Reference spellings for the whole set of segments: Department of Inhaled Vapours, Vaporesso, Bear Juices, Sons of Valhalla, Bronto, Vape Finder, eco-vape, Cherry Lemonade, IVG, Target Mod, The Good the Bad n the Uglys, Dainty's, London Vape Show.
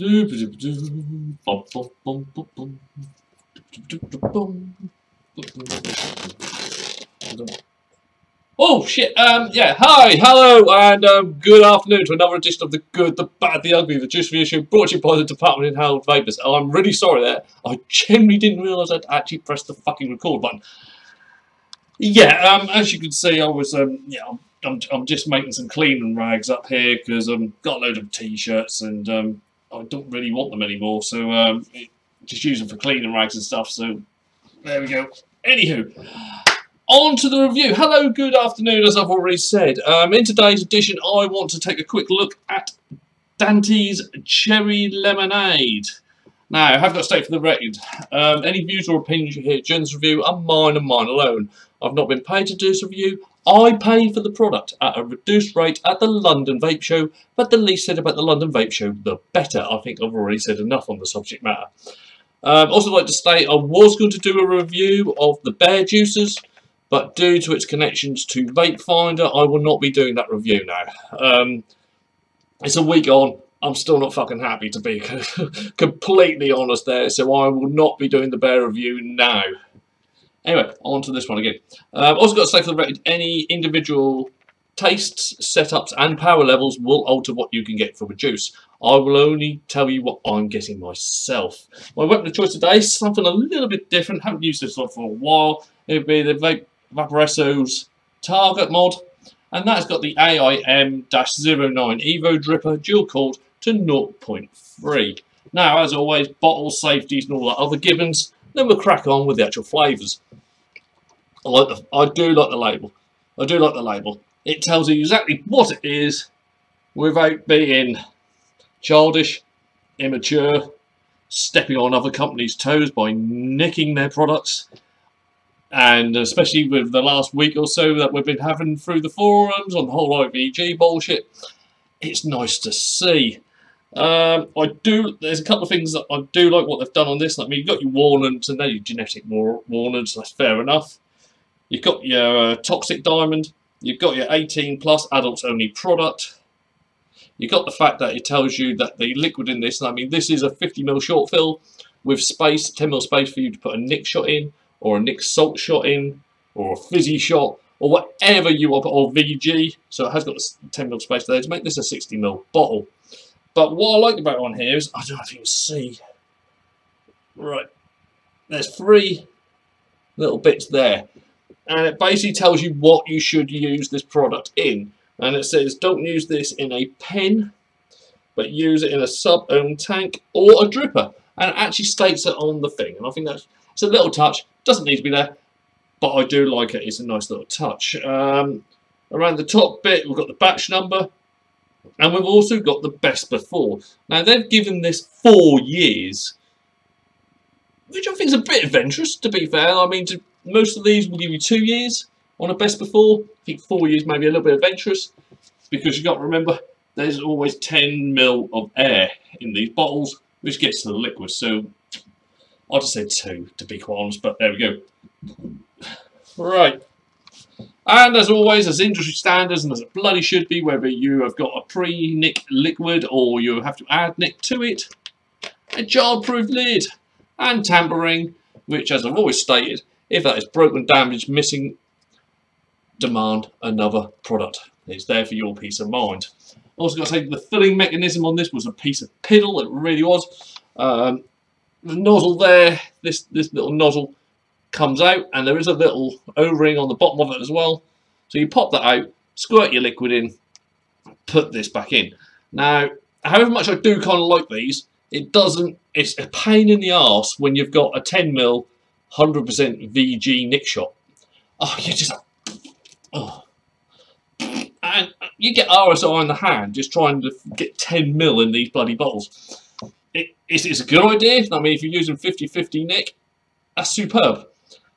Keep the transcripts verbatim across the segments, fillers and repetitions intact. Oh shit, um, yeah, hi, hello, and um, good afternoon to another edition of The Good, The Bad, The Ugly, The Juice Review Show, brought to you by the Department of Inhaled Vapours. Oh, I'm really sorry there, I generally didn't realise I'd actually pressed the fucking record button. Yeah, um, as you can see, I was, um, yeah, I'm, I'm, I'm just making some cleaning rags up here, because I've um, got a load of t-shirts, and, um, I don't really want them anymore, so um, just use them for cleaning rags and stuff. So there we go. Anywho, on to the review. Hello, good afternoon, as I've already said. Um, in today's edition, I want to take a quick look at Dainty's Cherry Lemonade. Now, I have got to state for the record, um, any views or opinions you hear during this review are mine and mine alone. I've not been paid to do this review. I paid for the product at a reduced rate at the London Vape Show, but the least said about the London Vape Show, the better. I think I've already said enough on the subject matter. Um, also like to state, I was going to do a review of the Bear Juices, but due to its connections to Vape Finder, I will not be doing that review now. Um, it's a week on. I'm still not fucking happy, to be completely honest there, so I will not be doing the Bear review now. Anyway, on to this one again. Um, also got to say for the record, any individual tastes, setups and power levels will alter what you can get from a juice. I will only tell you what I'm getting myself. My weapon of choice today is something a little bit different. Haven't used this one for a while. It would be the Vape Vaporesso's Target Mod. And that's got the A I M oh nine Evo Dripper dual cooled to zero point three. Now, as always, bottle safeties and all that other gibbons. Then we'll crack on with the actual flavours. I, like the, I do like the label. I do like the label. It tells you exactly what it is without being childish, immature, stepping on other companies' toes by nicking their products. And especially with the last week or so that we've been having through the forums on the whole I V G bullshit, it's nice to see. Um, I do. There's a couple of things that I do like what they've done on this. I mean, you've got your warnings and then your genetic war warnings. That's fair enough. You've got your uh, toxic diamond. You've got your eighteen plus adults only product. You've got the fact that it tells you that the liquid in this. I mean, this is a fifty mil short fill with space, ten mil space for you to put a nick shot in, or a nick salt shot in, or a fizzy shot, or whatever you want, or V G. So it has got ten mil space there to make this a sixty mil bottle. But what I like about on here is, I don't know if you can see, right, there's three little bits there. And it basically tells you what you should use this product in. And it says, don't use this in a pen, but use it in a sub-ohm tank or a dripper. And it actually states it on the thing. And I think that's, it's a little touch, doesn't need to be there, but I do like it. It's a nice little touch. Um, around the top bit, we've got the batch number. And we've also got the best before. Now, they've given this four years, which I think is a bit adventurous, to be fair. I mean, to, most of these will give you two years on a best before. I think four years may be a little bit adventurous, because you've got to remember, there's always ten mil of air in these bottles, which gets to the liquid. So, I'd have said two, to be quite honest, but there we go. Right. And as always, as industry standards, and as it bloody should be, whether you have got a pre-nick liquid or you have to add nick to it, a child-proof lid and tampering, which, as I've always stated, if that is broken, damaged, missing, demand another product. It's there for your peace of mind. Also got to say, the filling mechanism on this was a piece of piddle. It really was. Um, the nozzle there, this this little nozzle, comes out, and there is a little O-ring on the bottom of it as well. So you pop that out, squirt your liquid in, put this back in. Now, however much I do kind of like these, it doesn't, it's a pain in the arse when you've got a ten mil, one hundred percent V G nick shot. Oh, you just, oh. And you get R S I in the hand, just trying to get ten mil in these bloody bottles. It, it's, it's a good idea. I mean, if you're using fifty fifty nick, that's superb. one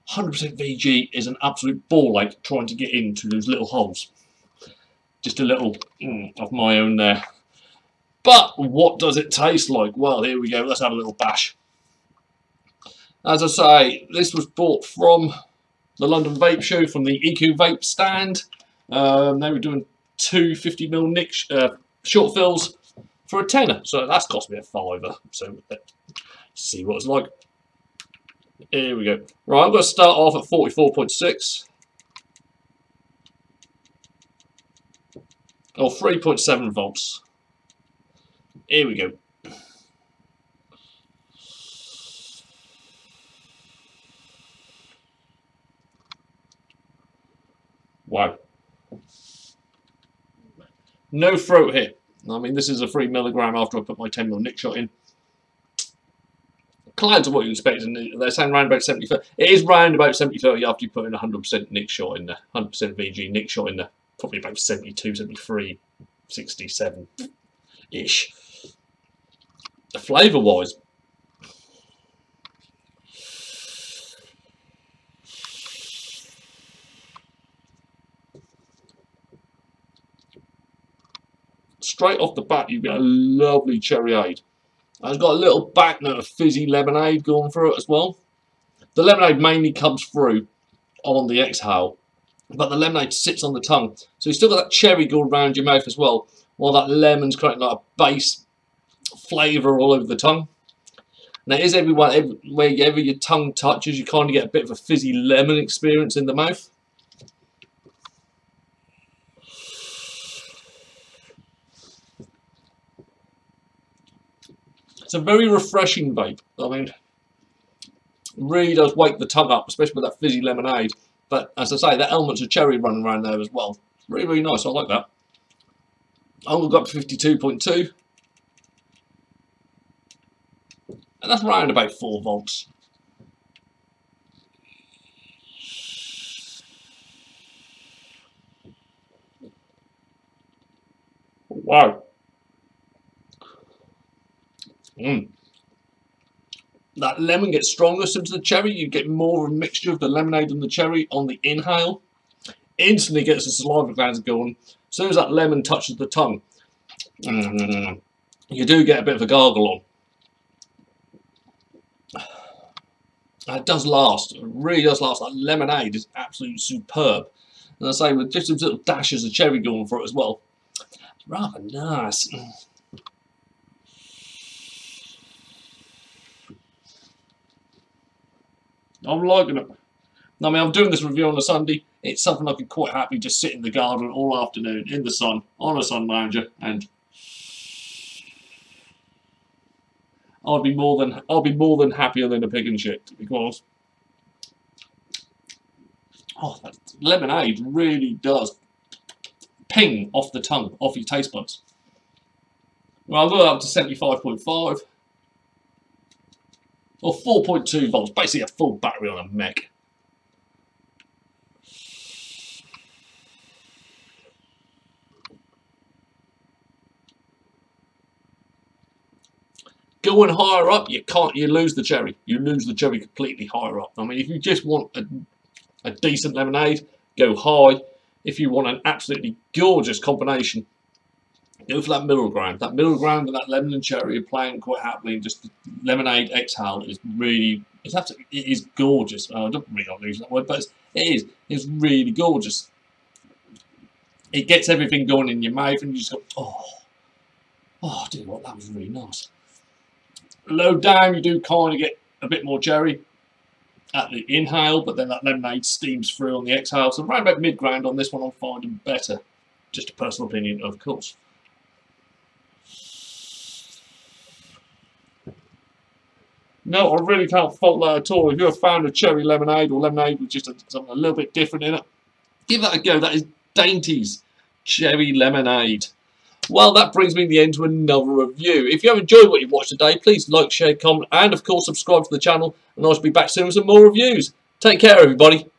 hundred percent V G is an absolute ball, like trying to get into those little holes. Just a little mm, of my own there. But what does it taste like? Well, here we go. Let's have a little bash. As I say, this was bought from the London Vape Show, from the Eco Vape stand. Um, they were doing two fifty mil nick sh uh, short fills for a tenner. So that's cost me a fiver. So let's see what it's like. Here we go. Right, I'm going to start off at forty-four point six. Or three point seven volts. Here we go. Wow. No throat here. I mean, this is a three milligram after I put my ten mil nick shot in. Clients are what you expect, and they're saying round about seventy thirty. It is round about seventy thirty after you put in one hundred percent nick shot in there, one hundred percent V G nick shot in there. Probably about seventy-two, seventy-three, sixty-seven-ish. Flavour-wise, straight off the bat, you get a lovely cherryade. It's got a little back note of fizzy lemonade going through it as well. The lemonade mainly comes through on the exhale, but the lemonade sits on the tongue. So you've still got that cherry going around your mouth as well, while that lemon's creating like a base flavour all over the tongue. Now, it is everywhere, every, wherever your tongue touches, you kind of get a bit of a fizzy lemon experience in the mouth. It's a very refreshing vape. I mean, really does wake the tongue up, especially with that fizzy lemonade. But as I say, that elements of cherry running around there as well. Really, really nice. I like that. I'm going to go up to fifty-two point two. And that's around about four volts. Wow. Mm. That lemon gets stronger into the cherry. You get more of a mixture of the lemonade and the cherry on the inhale. Instantly gets the saliva glands going. As soon as that lemon touches the tongue, mm, you do get a bit of a gargle on. That does last. It really does last. That lemonade is absolutely superb. And I say, with just those little dashes of cherry going for it as well. Rather nice. I'm liking it. I mean, I'm doing this review on a Sunday. It's something I could quite happily just sit in the garden all afternoon in the sun on a sun lounger, and I'll be more than I'll be more than happier than a pig and shit, because oh, that lemonade really does ping off the tongue, off your taste buds. Well, I'll go up to seventy-five point five. Or four point two volts, basically a full battery on a mech. Going higher up, you can't. You lose the cherry. You lose the cherry completely higher up. I mean, if you just want a, a decent lemonade, go high. If you want an absolutely gorgeous combination, go for that middle ground. That middle ground and that lemon and cherry are playing quite happily, and just the lemonade exhale is really, it's absolutely, it is gorgeous. Oh, I don't really want to use that word, but it's, it is, it's really gorgeous. It gets everything going in your mouth, and you just go, oh, oh, I tell you what, that was really nice. Low down, you do kind of get a bit more cherry at the inhale, but then that lemonade steams through on the exhale. So right about mid ground on this one, I'm finding better. Just a personal opinion, of course. No, I really can't fault that at all. If you're a fan of cherry lemonade or lemonade with just a, something a little bit different in it, give that a go. That is Dainty's Cherry Lemonade. Well, that brings me to the end to another review. If you have enjoyed what you've watched today, please like, share, comment, and of course subscribe to the channel. And I'll be back soon with some more reviews. Take care, everybody.